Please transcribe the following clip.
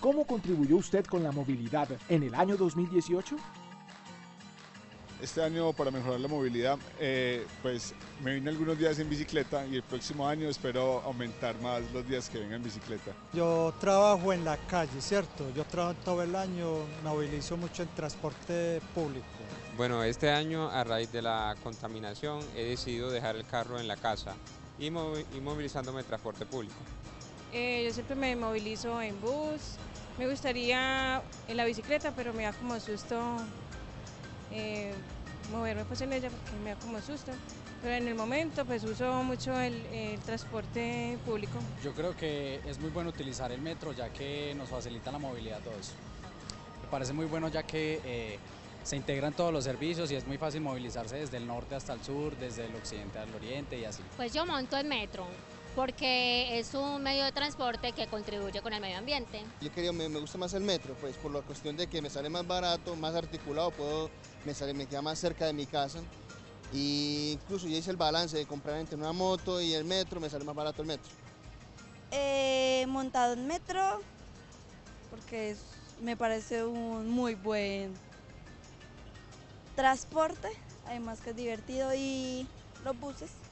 ¿Cómo contribuyó usted con la movilidad en el año 2018? Este año, para mejorar la movilidad, pues me vine algunos días en bicicleta y el próximo año espero aumentar más los días que venga en bicicleta. Yo trabajo en la calle, ¿cierto? Yo trabajo todo el año, me movilizo mucho en transporte público. Bueno, este año, a raíz de la contaminación, he decidido dejar el carro en la casa y movilizándome en transporte público. Yo siempre me movilizo en bus, me gustaría en la bicicleta, pero me da como susto moverme pues en ella porque me da como susto, pero en el momento pues uso mucho el transporte público. Yo creo que es muy bueno utilizar el metro ya que nos facilita la movilidad todo eso. Me parece muy bueno ya que se integran todos los servicios y es muy fácil movilizarse desde el norte hasta el sur, desde el occidente al oriente y así. Pues yo monto el metro porque es un medio de transporte que contribuye con el medio ambiente. Yo quería, me gusta más el metro, pues por la cuestión de que me sale más barato, más articulado, me queda más cerca de mi casa. Y incluso yo hice el balance de comprar entre una moto y el metro, me sale más barato el metro. He montado en metro porque me parece un muy buen transporte, además que es divertido, y los buses.